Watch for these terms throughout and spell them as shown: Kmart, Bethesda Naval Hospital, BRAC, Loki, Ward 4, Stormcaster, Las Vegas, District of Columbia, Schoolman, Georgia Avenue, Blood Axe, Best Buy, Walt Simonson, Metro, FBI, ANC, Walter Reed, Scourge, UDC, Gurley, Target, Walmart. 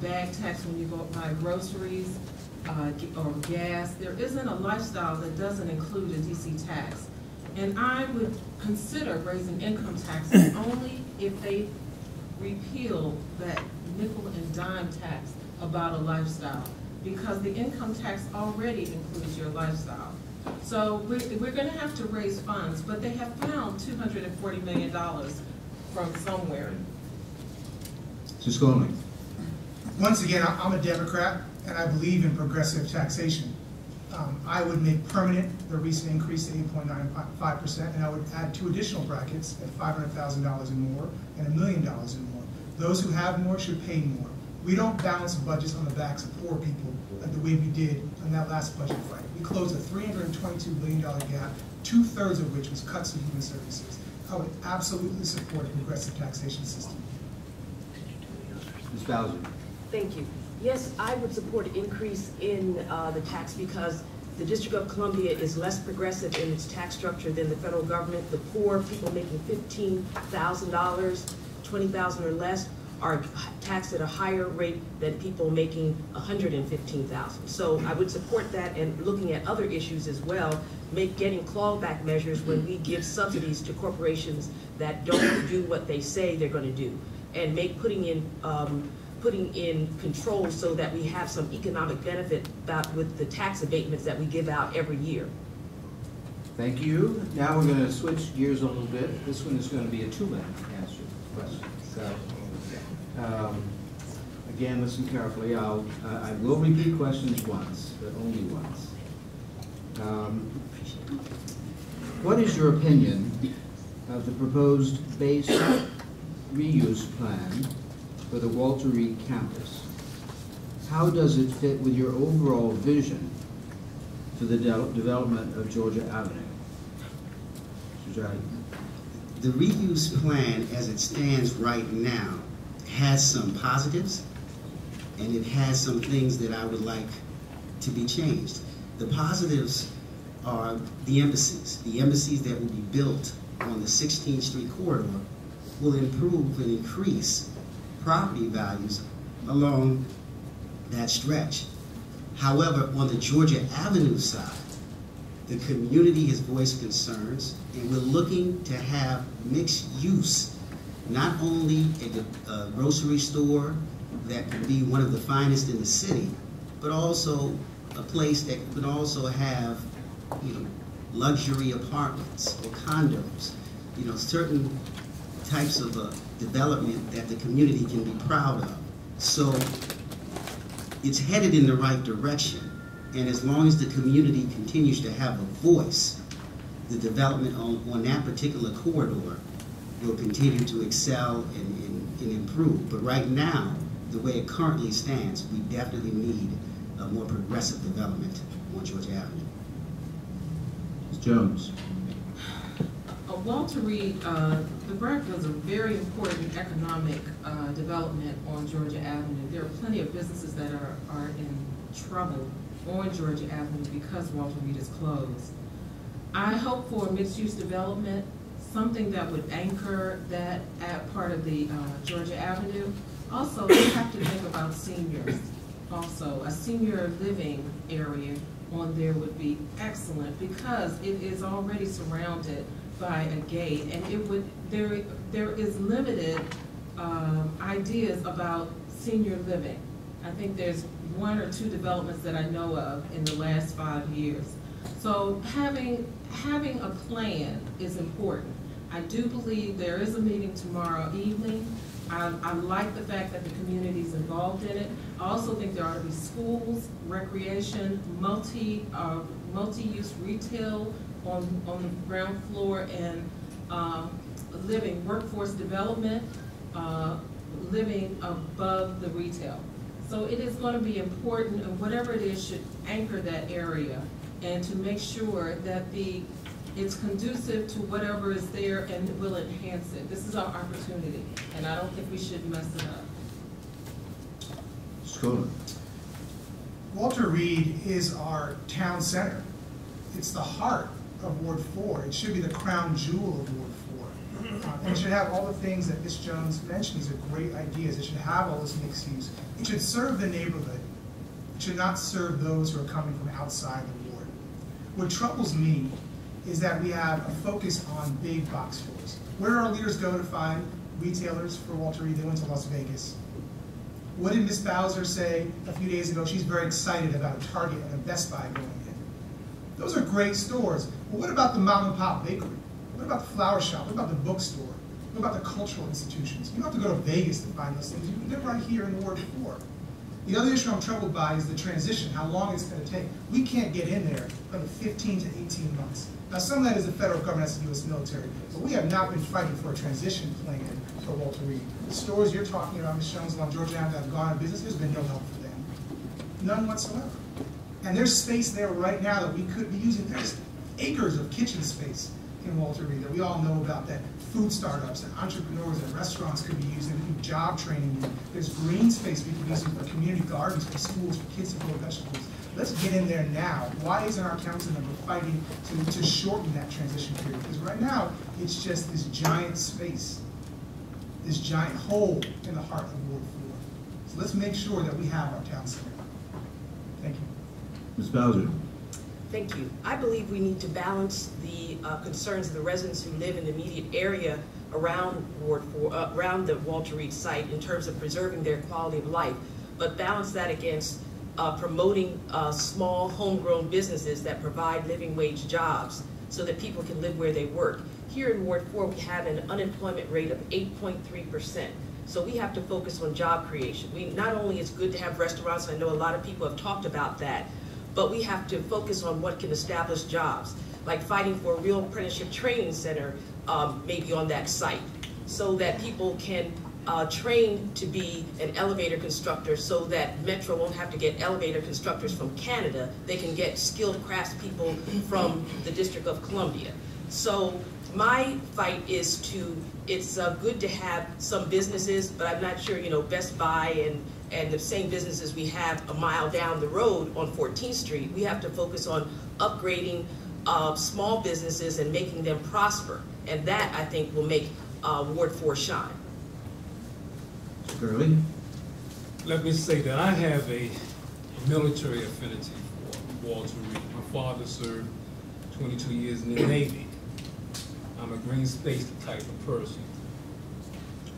bag tax when you go buy groceries or gas. There isn't a lifestyle that doesn't include a DC tax. And I would consider raising income taxes only if they repeal that nickel and dime tax about a lifestyle, because the income tax already includes your lifestyle. So we're going to have to raise funds, but they have found $240 million from somewhere. Just going. Once again, I'm a Democrat, and I believe in progressive taxation. I would make permanent the recent increase to 8.95%, and I would add two additional brackets at $500,000 and more and $1 million and more. Those who have more should pay more. We don't balance budgets on the backs of poor people like the way we did on that last budget fight. We closed a $322 billion gap, two-thirds of which was cuts to human services. I would absolutely support a progressive taxation system. Ms. Bowser. Thank you. Yes, I would support an increase in the tax because the District of Columbia is less progressive in its tax structure than the federal government. The poor people making $15,000, $20,000 or less are taxed at a higher rate than people making $115,000. So I would support that, and looking at other issues as well, getting clawback measures when we give subsidies to corporations that don't do what they say they're going to do, and putting in control so that we have some economic benefit with the tax abatements that we give out every year. Thank you. Now we're going to switch gears a little bit. This one is going to be a two-minute answer question. So, again, listen carefully. I will repeat questions once, but only once. What is your opinion of the proposed base reuse plan for the Walter Reed campus? How does it fit with your overall vision for the development of Georgia Avenue? The reuse plan as it stands right now has some positives, and it has some things that I would like to be changed. The positives are the embassies that will be built on the 16th Street corridor will improve and increase property values along that stretch. However, on the Georgia Avenue side, the community has voiced concerns, and we're looking to have mixed use, not only a grocery store that can be one of the finest in the city, but also a place that could also have, you know, luxury apartments or condos, you know, certain types of development that the community can be proud of. So it's headed in the right direction. And as long as the community continues to have a voice, the development on that particular corridor will continue to excel and improve. But right now, the way it currently stands, we definitely need a more progressive development on Georgia Avenue. Ms. Jones. Walter Reed, the BRAC was a very important economic development on Georgia Avenue. There are plenty of businesses that are in trouble on Georgia Avenue because Walter Reed is closed. I hope for mixed-use development, something that would anchor that at part of the Georgia Avenue. Also, we have to think about seniors. Also, a senior living area on there would be excellent because it is already surrounded by a gate, and it would there is limited ideas about senior living. I think there's one or two developments that I know of in the last 5 years. So having a plan is important. I do believe there is a meeting tomorrow evening. I like the fact that the community is involved in it. I also think there ought to be schools, recreation, multi-use retail on the ground floor, and living, workforce development, living above the retail. So it is going to be important, and whatever it is should anchor that area, and to make sure that it's conducive to whatever is there and will enhance it. This is our opportunity, and I don't think we should mess it up. Scholar. Walter Reed is our town center. It's the heart of Ward 4. It should be the crown jewel of Ward 4. And it should have all the things that Ms. Jones mentioned. These are great ideas. It should have all this mixed use. It should serve the neighborhood. It should not serve those who are coming from outside the ward. What troubles me is that we have a focus on big box stores. Where our leaders go to find retailers for Walter Reed, they went to Las Vegas. What did Ms. Bowser say a few days ago? She's very excited about a Target and a Best Buy going in. Those are great stores. But what about the mom and pop bakery? What about the flower shop? What about the bookstore? What about the cultural institutions? You don't have to go to Vegas to find those things. They're right here in Ward 4. The other issue I'm troubled by is the transition, how long it's going to take. We can't get in there from 15 to 18 months. Now, some of that is the federal government, that's the U.S. military, but we have not been fighting for a transition plan for Walter Reed. The stores you're talking about, Ms. Jones, along Georgia Avenue, have gone out of business. There's been no help for them. None whatsoever. And there's space there right now that we could be using. There's acres of kitchen space in Walter Reed that we all know about, that food startups and entrepreneurs and restaurants could be using, and job training. There's green space we could be using for community gardens, for schools, for kids to grow vegetables. Let's get in there now. Why isn't our council member fighting to shorten that transition period? Because right now, it's just this giant space, this giant hole in the heart of Ward 4. So let's make sure that we have our town center. Thank you. Ms. Bowser. Thank you. I believe we need to balance the concerns of the residents who live in the immediate area around Ward 4, around the Walter Reed site, in terms of preserving their quality of life, but balance that against promoting small homegrown businesses that provide living wage jobs so that people can live where they work. Here in Ward 4, we have an unemployment rate of 8.3%. So we have to focus on job creation. Not only it's good to have restaurants, I know a lot of people have talked about that, but we have to focus on what can establish jobs, like fighting for a real apprenticeship training center maybe on that site, so that people can train to be an elevator constructor, so that Metro won't have to get elevator constructors from Canada. They can get skilled craftspeople from the District of Columbia. So my fight is to, it's good to have some businesses, but I'm not sure, Best Buy and the same businesses we have a mile down the road on 14th Street. We have to focus on upgrading small businesses and making them prosper. And that, I think, will make Ward 4 shine. Gurley? Let me say that I have a military affinity for Walter Reed. My father served 22 years in the Navy. I'm a green space type of person.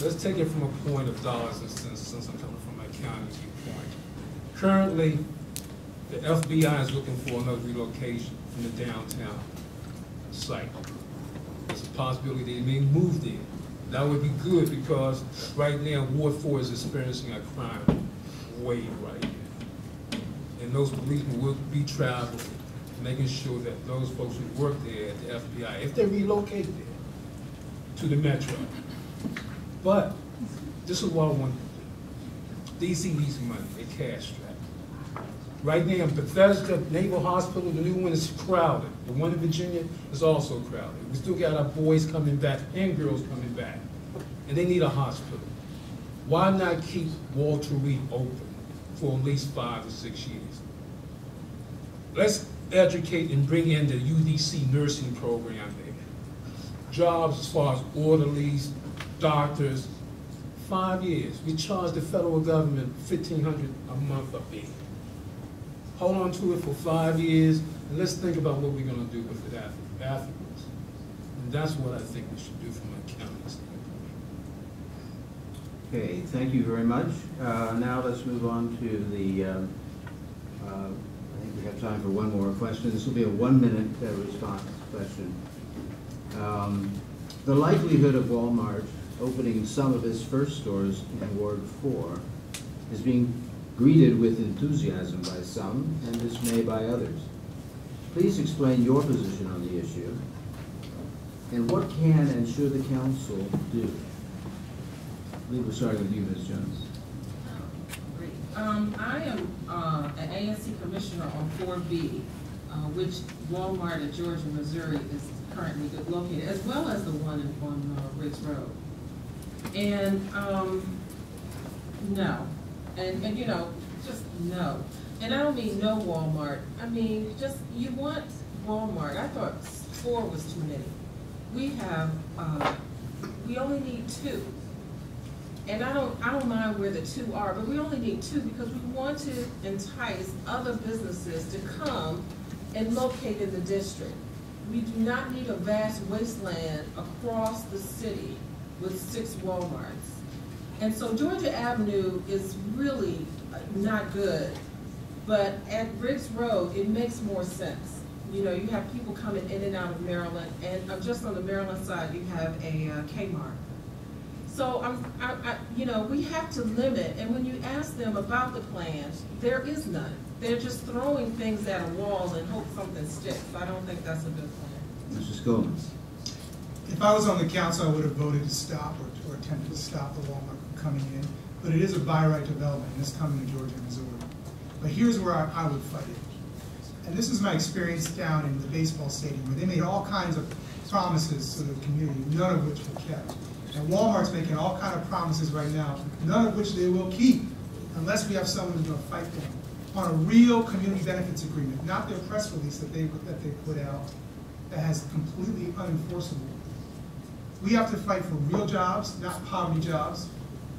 Let's take it from a point of dollars and cents, since I'm coming from my county viewpoint. Currently, the FBI is looking for another relocation from the downtown site. There's a possibility they may move there. That would be good, because right now, Ward 4 is experiencing a crime wave right now. And those policemen will be traveling, making sure that those folks who work there at the FBI, if they relocate there to the Metro. But this is what I want to do. DC needs money, they're cash strapped. Right now, Bethesda Naval Hospital, the new one is crowded. The one in Virginia is also crowded. We still got our boys coming back and girls coming back, and they need a hospital. Why not keep Walter Reed open for at least 5 to 6 years? Let's educate and bring in the UDC nursing program there. Jobs as far as orderlies, doctors, 5 years. We charge the federal government $1,500 a month a fee. Hold on to it for 5 years, and let's think about what we're going to do with it afterwards. And that's what I think we should do from a county standpoint. Okay, thank you very much. Now let's move on to the, I think we have time for one more question. This will be a 1 minute response question. The likelihood of Walmart opening some of its first stores in Ward 4 is being greeted with enthusiasm by some and dismay by others. Please explain your position on the issue and what can and should the council do? I believe we'll start with you, Ms. Jones. Great. I am an ANC commissioner on 4B, which Walmart in Georgia, Missouri is currently located, as well as the one on Ridge Road. And no. And just no. And I don't mean no Walmart. I mean, just, you want Walmart. I thought 4 was too many. We have we only need two. And I don't mind where the two are, but we only need two because we want to entice other businesses to come and locate in the district. We do not need a vast wasteland across the city with 6 Walmarts. And so Georgia Avenue is really not good, but at Briggs Road, it makes more sense. You know, you have people coming in and out of Maryland, and just on the Maryland side, you have a Kmart. So, you know, we have to limit, and when you ask them about the plans, there is none. They're just throwing things at a wall and hope something sticks. I don't think that's a good plan. Mr. Schoolman. If I was on the council, I would have voted to stop or attempted to stop the Walmart from coming in, but it is a by right development, and it's coming to Georgia and Missouri. But here's where I would fight it. And this is my experience down in the baseball stadium, where they made all kinds of promises to the community, none of which were kept. And Walmart's making all kinds of promises right now, none of which they will keep unless we have someone who's going to fight them on a real community benefits agreement, not their press release that they put out that has completely unenforceable. We have to fight for real jobs, not poverty jobs,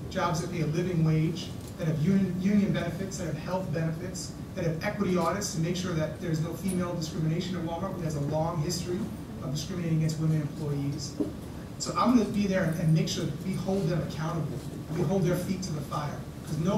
jobs that pay a living wage, that have union benefits, that have health benefits, that have equity audits to make sure that there's no female discrimination at Walmart, which has a long history of discriminating against women employees. So I'm going to be there and make sure that we hold them accountable. We hold their feet to the fire. Because no